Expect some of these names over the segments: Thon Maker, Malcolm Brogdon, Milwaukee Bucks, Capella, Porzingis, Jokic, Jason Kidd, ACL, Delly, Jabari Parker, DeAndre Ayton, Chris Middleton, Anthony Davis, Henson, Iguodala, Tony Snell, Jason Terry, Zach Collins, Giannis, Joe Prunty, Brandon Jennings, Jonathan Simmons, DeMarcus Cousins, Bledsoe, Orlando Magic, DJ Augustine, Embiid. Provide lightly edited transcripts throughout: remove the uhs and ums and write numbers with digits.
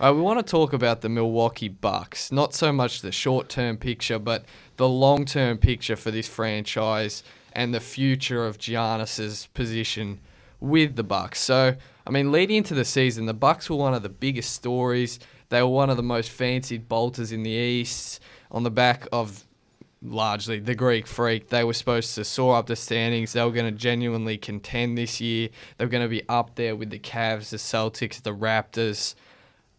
We want to talk about the Milwaukee Bucks, not so much the short-term picture, but the long-term picture for this franchise and the future of Giannis's position with the Bucks. So, I mean, leading into the season, the Bucks were one of the biggest stories. They were one of the most fancied bolters in the East on the back of largely the Greek Freak. They were supposed to soar up the standings. They were going to genuinely contend this year. They were going to be up there with the Cavs, the Celtics, the Raptors.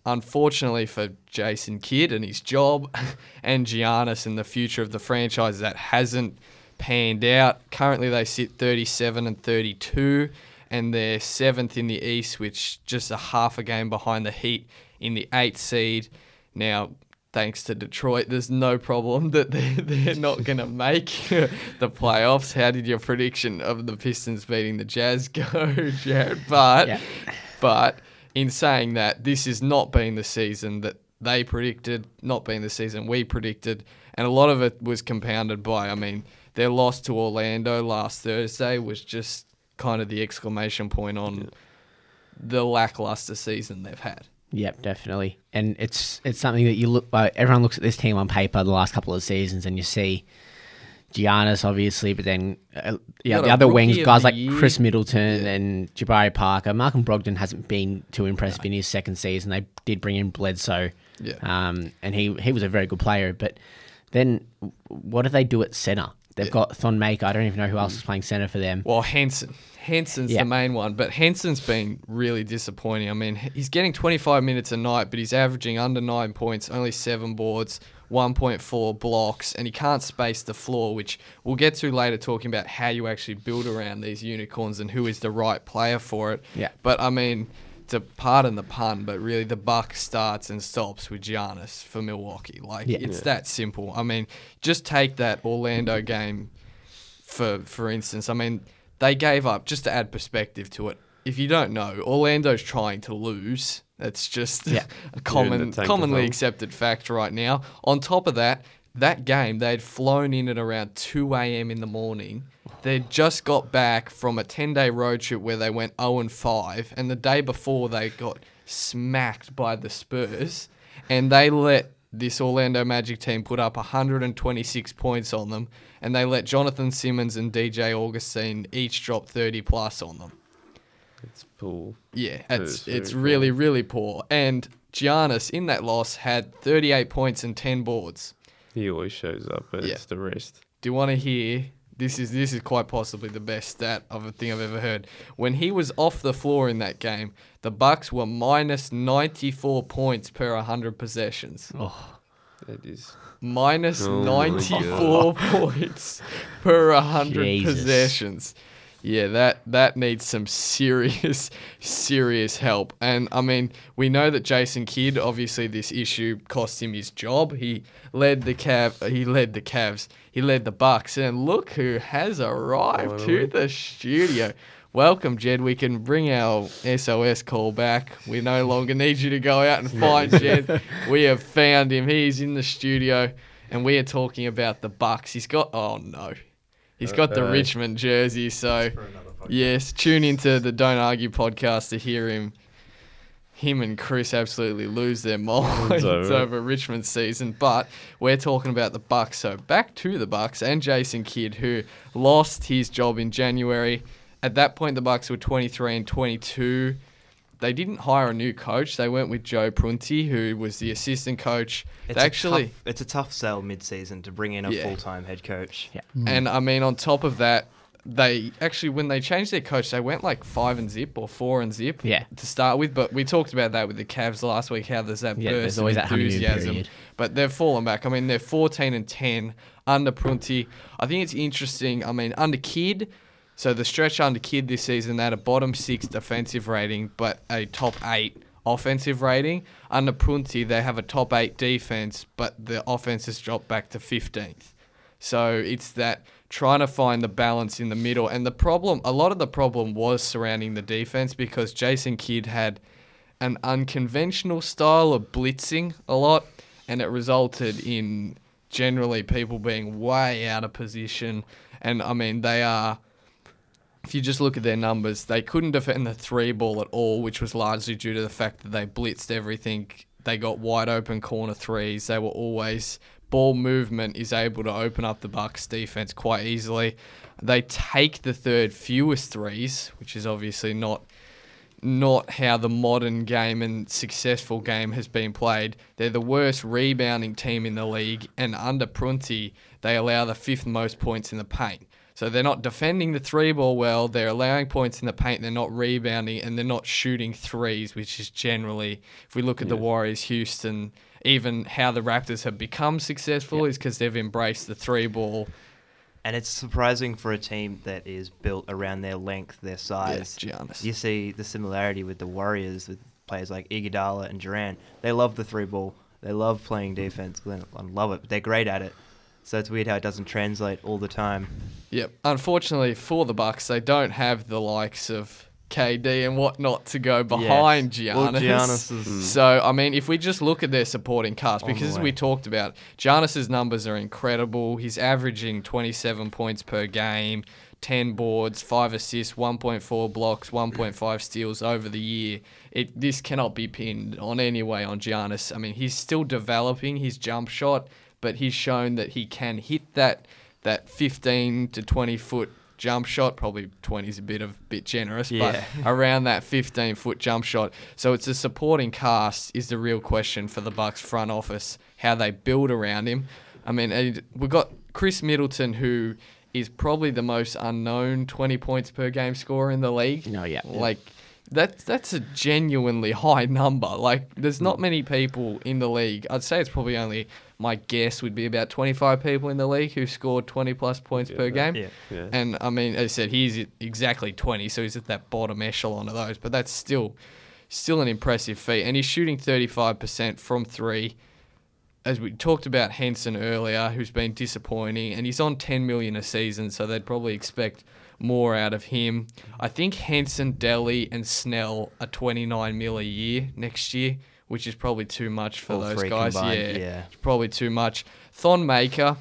Unfortunately for Jason Kidd and his job and Giannis and the future of the franchise, that hasn't panned out. Currently they sit 37 and 32 and they're 7th in the East, which just a half a game behind the Heat in the 8th seed. Now, thanks to Detroit, there's no problem that they're not going to make the playoffs. How did your prediction of the Pistons beating the Jazz go, Jared? But in saying that, this has not been the season that they predicted, not been the season we predicted, and a lot of it was compounded by, I mean, their loss to Orlando last Thursday was just kind of the exclamation point on the lackluster season they've had. Yep, definitely. And it's something that you look by, everyone looks at this team on paper the last couple of seasons and you see Giannis obviously, but then the other wings, guys like Chris Middleton and Jabari Parker. Malcolm Brogdon hasn't been too impressive in his second season. They did bring in Bledsoe. And he was a very good player, but then what do they do at center? They've got Thon Maker. I don't even know who else is playing center for them. Well, Henson. Henson's the main one, but Henson's been really disappointing. I mean, he's getting 25 minutes a night, but he's averaging under 9 points, only 7 boards, 1.4 blocks, and he can't space the floor, which we'll get to later talking about how you actually build around these unicorns and who is the right player for it. But, I mean, to pardon the pun, but really the buck starts and stops with Giannis for Milwaukee. Like, it's that simple. I mean, just take that Orlando game, for instance. I mean, they gave up, just to add perspective to it, if you don't know, Orlando's trying to lose. That's just a commonly accepted fact right now. On top of that, that game, they'd flown in at around 2 a.m. in the morning. They'd just got back from a 10-day road trip where they went 0-5, and the day before they got smacked by the Spurs, and they let this Orlando Magic team put up 126 points on them, and they let Jonathan Simmons and DJ Augustine each drop 30-plus on them. It's poor. Yeah, it's really, really poor. And Giannis, in that loss, had 38 points and 10 boards. He always shows up, but it's the rest. Do you want to hear? This is quite possibly the best stat of a thing I've ever heard. When he was off the floor in that game, the Bucks were minus 94 points per 100 possessions. Oh, that is minus 94 points per 100 possessions. Yeah, that needs some serious, serious help. And, I mean, we know that Jason Kidd, obviously this issue cost him his job. He led the Cavs. He led the Bucks. And look who has arrived to the studio. Welcome, Jed. We can bring our SOS call back. We no longer need you to go out and find Jed. We have found him. He's in the studio, and we are talking about the Bucks. He's got... Oh, no. He's got the Richmond jersey, so yes, tune into the Don't Argue podcast to hear him and Chris absolutely lose their minds over Richmond's season. But we're talking about the Bucks, so back to the Bucks and Jason Kidd, who lost his job in January. At that point, the Bucks were 23 and 22. They didn't hire a new coach. They went with Joe Prunty, who was the assistant coach. It's a tough sell mid-season to bring in a full-time head coach. And, I mean, on top of that, they actually, when they changed their coach, they went like 5-and-zip or 4-and-zip to start with. But we talked about that with the Cavs last week, how there's that burst of enthusiasm. But they've fallen back. I mean, they're 14 and 10 under Prunty. I think it's interesting. I mean, under Kidd... So the stretch under Kidd this season, they had a bottom 6 defensive rating, but a top 8 offensive rating. Under Prunty, they have a top 8 defense, but the offense has dropped back to 15th. So it's that trying to find the balance in the middle. And the problem, a lot of the problem was surrounding the defense because Jason Kidd had an unconventional style of blitzing a lot, and it resulted in generally people being way out of position. And, I mean, they are... if you just look at their numbers, they couldn't defend the three ball at all, which was largely due to the fact that they blitzed everything. They got wide open corner threes. They were always... Ball movement is able to open up the Bucks' defense quite easily. They take the third fewest threes, which is obviously not how the modern game and successful game has been played. They're the worst rebounding team in the league, and under Prunty, they allow the fifth most points in the paint. So they're not defending the three ball well, they're allowing points in the paint, they're not rebounding, and they're not shooting threes, which is generally, if we look at the Warriors, Houston, even how the Raptors have become successful is because they've embraced the three ball. And it's surprising for a team that is built around their length, their size. Giannis. You see the similarity with the Warriors, with players like Iguodala and Durant. They love the three ball. They love playing defense. They love it, but they're great at it. So it's weird how it doesn't translate all the time. Yep. Unfortunately for the Bucks, they don't have the likes of KD and whatnot to go behind Giannis. Well, so, I mean, if we just look at their supporting cast, because as we talked about, Giannis's numbers are incredible. He's averaging 27 points per game, 10 boards, 5 assists, 1.4 blocks, 1.5 steals over the year. This cannot be pinned on any way on Giannis. I mean, he's still developing his jump shot, but he's shown that he can hit that 15 to 20-foot jump shot. Probably 20 is a bit generous, but around that 15-foot jump shot. So it's a supporting cast is the real question for the Bucks front office, how they build around him. I mean, we've got Chris Middleton, who is probably the most unknown 20 points per game scorer in the league. No, yeah. Like, that's a genuinely high number. Like, there's not many people in the league. I'd say it's probably only, my guess would be about 25 people in the league who scored 20-plus points per game. Yeah. And, I mean, as I said, he's exactly 20, so he's at that bottom echelon of those. But that's still an impressive feat. And he's shooting 35% from three. As we talked about Henson earlier, who's been disappointing, and he's on $10 million a season, so they'd probably expect more out of him. I think Henson, Delly, and Snell are $29 million a year next year, which is probably too much for those guys. Yeah, it's probably too much. Thon Maker,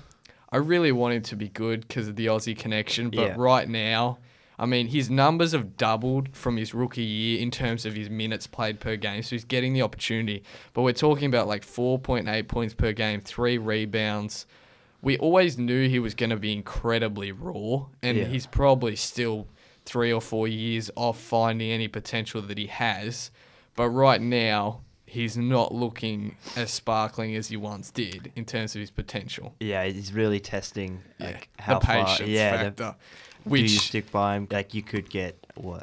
I really want him to be good because of the Aussie connection, but right now, I mean, his numbers have doubled from his rookie year in terms of his minutes played per game, so he's getting the opportunity. But we're talking about like 4.8 points per game, 3 rebounds. We always knew he was going to be incredibly raw, and he's probably still 3 or 4 years off finding any potential that he has. But right now, he's not looking as sparkling as he once did in terms of his potential. Yeah, he's really testing like how the patience far, factor. Do you stick by him? Like, you could get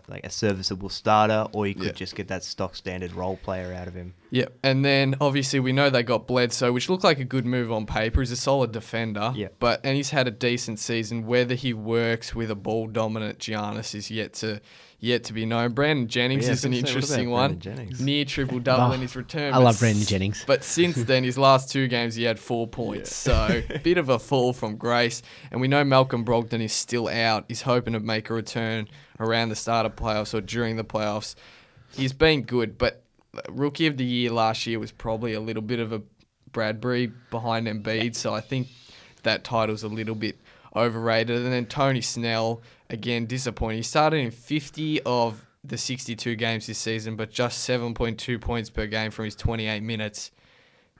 like a serviceable starter, or you could just get that stock standard role player out of him. Yeah, and then obviously we know they got Bledsoe, which looked like a good move on paper. He's a solid defender, and he's had a decent season. Whether he works with a ball dominant Giannis is yet to be known. Brandon Jennings is an interesting one, near triple double in his return. I love Brandon Jennings, but since then his last 2 games he had 4 points, so a bit of a fall from grace. And we know Malcolm Brogdon is still out. He's hoping to make a return around the start of playoffs or during the playoffs. He's been good, but Rookie of the Year last year was probably a little bit of a Bradbury behind Embiid, so I think that title's a little bit overrated. And then Tony Snell, again, disappointing. He started in 50 of the 62 games this season, but just 7.2 points per game from his 28 minutes.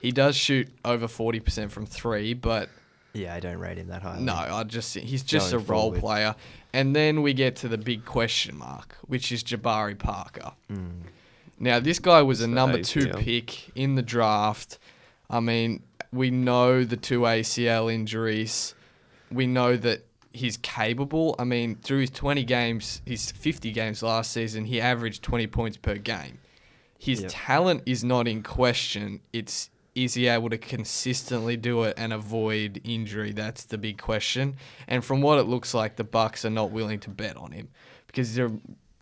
He does shoot over 40% from three, but... yeah, I don't rate him that highly. No, he's just a role player. And then we get to the big question mark, which is Jabari Parker. Mm. Now, this guy was a number 2 pick in the draft. I mean, we know the 2 ACL injuries. We know that he's capable. I mean, through his 20 games, his 50 games last season, he averaged 20 points per game. His talent is not in question. Is he able to consistently do it and avoid injury? That's the big question. And from what it looks like, the Bucks are not willing to bet on him because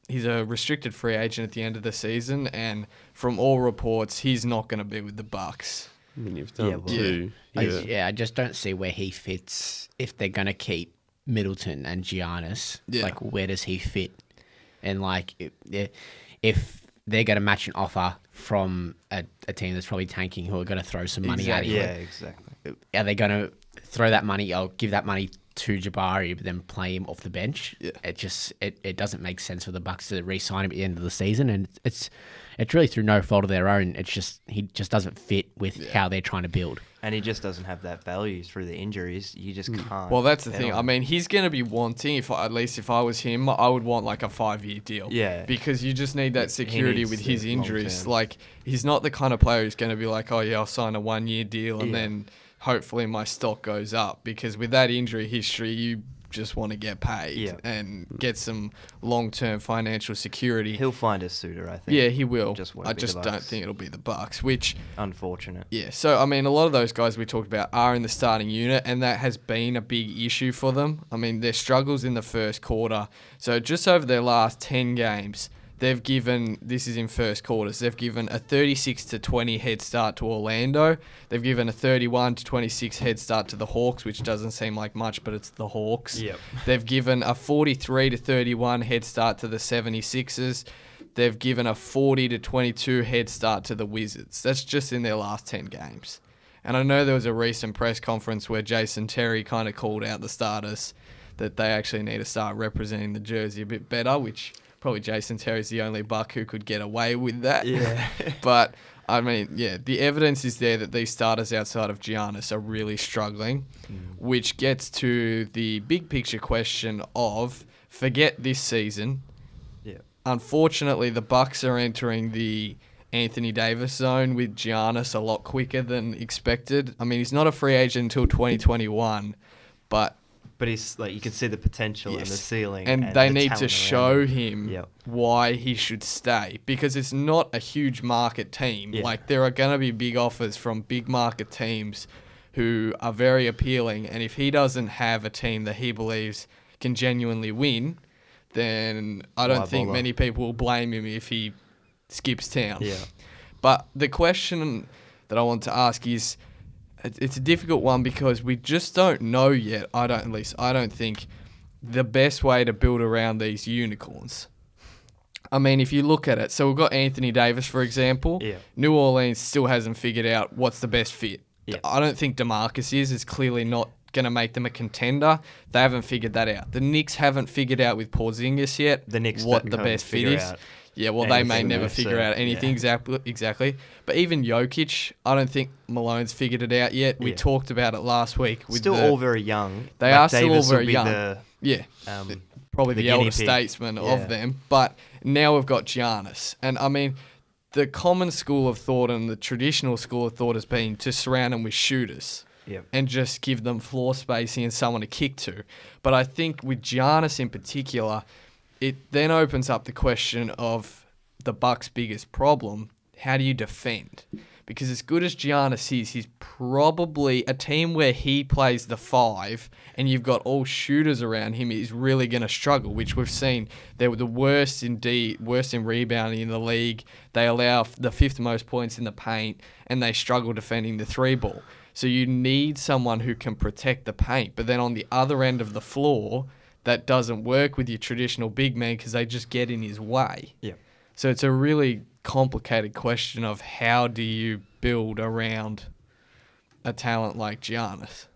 he's a restricted free agent at the end of the season, and from all reports, he's not going to be with the Bucks. I mean, you've done two. I just don't see where he fits if they're going to keep Middleton and Giannis. Yeah. Like, where does he fit? And, like, if they're going to match an offer from a team that's probably tanking, who are going to throw some money at him. Are they going to throw that money? I'll give that money to Jabari, but then play him off the bench. Yeah. It just it doesn't make sense for the Bucks to re-sign him at the end of the season, and it's really through no fault of their own. It's just he just doesn't fit with how they're trying to build, and he just doesn't have that value through the injuries. You just can't. Well, that's the thing. I mean, he's going to be wanting. If I was him, I would want like a 5-year deal. Yeah, because you just need that security with his injuries. Like he's not the kind of player who's going to be like, oh yeah, I'll sign a 1-year deal and then hopefully my stock goes up, because with that injury history, you just want to get paid and get some long-term financial security. He'll find a suitor, I think. Yeah, he will. I just don't think it'll be the Bucks, which... Unfortunate. Yeah, so, I mean, a lot of those guys we talked about are in the starting unit, and that has been a big issue for them. I mean, their struggles in the first quarter. So just over their last 10 games... They've given, this is in first quarters, they've given a 36-20 head start to Orlando. They've given a 31-26 head start to the Hawks, which doesn't seem like much, but it's the Hawks. Yep. They've given a 43-31 head start to the 76ers. They've given a 40-22 head start to the Wizards. That's just in their last 10 games. And I know there was a recent press conference where Jason Terry kind of called out the starters that they actually need to start representing the jersey a bit better, which... Probably Jason Terry's the only Buck who could get away with that. Yeah. But, I mean, yeah, the evidence is there that these starters outside of Giannis are really struggling, which gets to the big picture question of forget this season. Yeah. Unfortunately, the Bucks are entering the Anthony Davis zone with Giannis a lot quicker than expected. I mean, he's not a free agent until 2021, but... But he's like you can see the potential and the ceiling, and they need to show him why he should stay, because it's not a huge market team. Yeah. Like there are going to be big offers from big market teams who are very appealing, and if he doesn't have a team that he believes can genuinely win, then I don't think many people will blame him if he skips town. Yeah. But the question that I want to ask is. It's a difficult one because we just don't know yet. I don't think the best way to build around these unicorns. I mean, if you look at it, so we've got Anthony Davis, for example. Yeah. New Orleans still hasn't figured out what's the best fit. Yeah. I don't think DeMarcus is. It's clearly not going to make them a contender. They haven't figured that out. The Knicks haven't figured out with Porzingis yet what the best fit is. Yeah, well, anything they may never figure out anything exactly. But even Jokic, I don't think Malone's figured it out yet. We talked about it last week. With still all very young. They like are still Davis all very young. Probably the elder statesman of them. But now we've got Giannis. And, I mean, the common school of thought and the traditional school of thought has been to surround them with shooters. Yep. And just give them floor spacing and someone to kick to. But I think with Giannis in particular... It then opens up the question of the Bucks' biggest problem. How do you defend? Because as good as Giannis is, he's probably a team where he plays the five and you've got all shooters around him is really going to struggle, which we've seen. They were the worst in rebounding in the league. They allow the fifth most points in the paint and they struggle defending the three ball. So you need someone who can protect the paint. But then on the other end of the floor... That doesn't work with your traditional big man because they just get in his way. Yeah. So it's a really complicated question of how do you build around a talent like Giannis?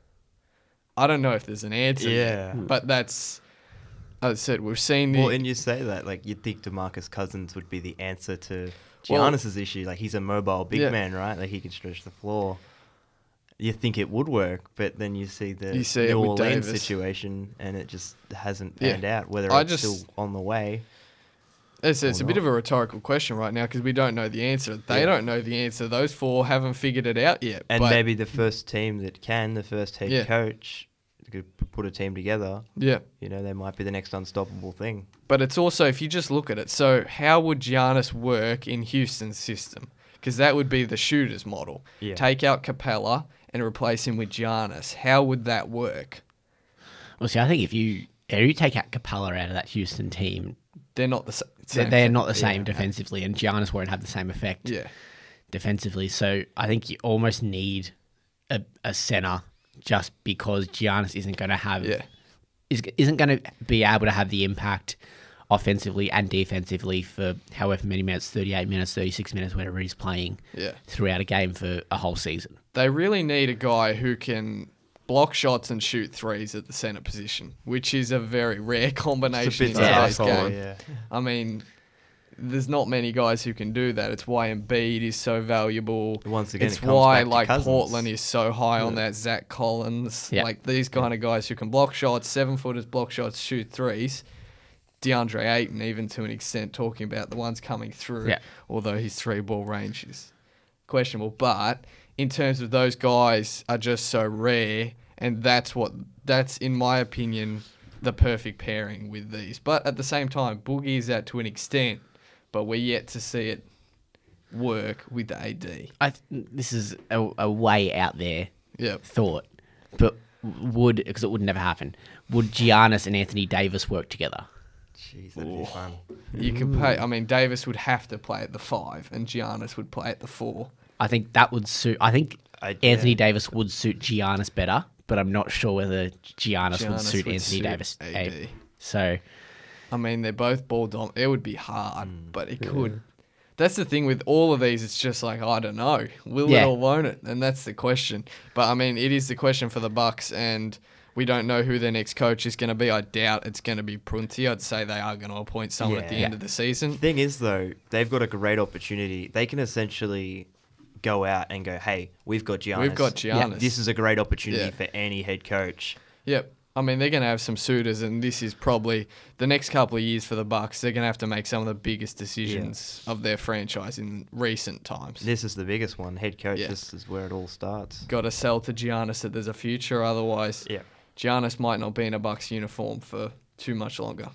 I don't know if there's an answer. Yeah. But that's, as I said, we've seen the... Well, and you say that, like, you'd think DeMarcus Cousins would be the answer to Giannis's issue. Like, he's a mobile big man, right? Like, he can stretch the floor. You think it would work, but then you see the New Orleans situation and it just hasn't panned out, whether it's still on the way. It's a bit of a rhetorical question right now because we don't know the answer. They don't know the answer. Those four haven't figured it out yet. And maybe the first team that can, the first head coach, could put a team together. Yeah. You know, they might be the next unstoppable thing. But it's also, if you just look at it, so how would Giannis work in Houston's system? Because that would be the shooter's model. Yeah. Take out Capella and replace him with Giannis. How would that work? Well, see, I think if you take out Capella out of that Houston team, they're not the same. They're not the same defensively, and Giannis won't have the same effect defensively. So I think you almost need a center just because Giannis isn't going to have isn't going to be able to have the impact offensively and defensively for however many minutes, 38 minutes, 36 minutes, whatever he's playing throughout a game for a whole season. They really need a guy who can block shots and shoot threes at the center position, which is a very rare combination in today's game. Yeah. I mean, there's not many guys who can do that. It's why Embiid is so valuable. Once again, it's why like Portland is so high on that. Zach Collins, like these kind of guys who can block shots, 7-footers, block shots, shoot threes. DeAndre Ayton, even to an extent, talking about the ones coming through, although his three-ball range is questionable. But in terms of those guys are just so rare, and that's in my opinion the perfect pairing with these. But at the same time, Boogie is that to an extent, but we're yet to see it work with the AD. This is a way out there thought, but because it would never happen. Would Giannis and Anthony Davis work together? Jeez, that'd be fun. You could play. I mean, Davis would have to play at the 5, and Giannis would play at the 4. I think that would suit. I think Anthony Davis would suit Giannis better, but I'm not sure whether Giannis would suit Anthony Davis. AD. So, I mean, they're both ball dominant. It would be hard, but it could. That's the thing with all of these. It's just like, I don't know. Will it or won't it? And that's the question. But I mean, it is the question for the Bucks, and we don't know who their next coach is going to be. I doubt it's going to be Prunty. I'd say they are going to appoint someone at the end of the season. The thing is, though, they've got a great opportunity. They can essentially go out and go, hey, we've got Giannis. We've got Giannis. Yep. This is a great opportunity for any head coach. Yep. I mean, they're going to have some suitors, and this is probably the next couple of years for the Bucks. They're going to have to make some of the biggest decisions of their franchise in recent times. This is the biggest one. Head coach, this is where it all starts. Got to sell to Giannis that there's a future. Otherwise, Giannis might not be in a Bucks uniform for too much longer.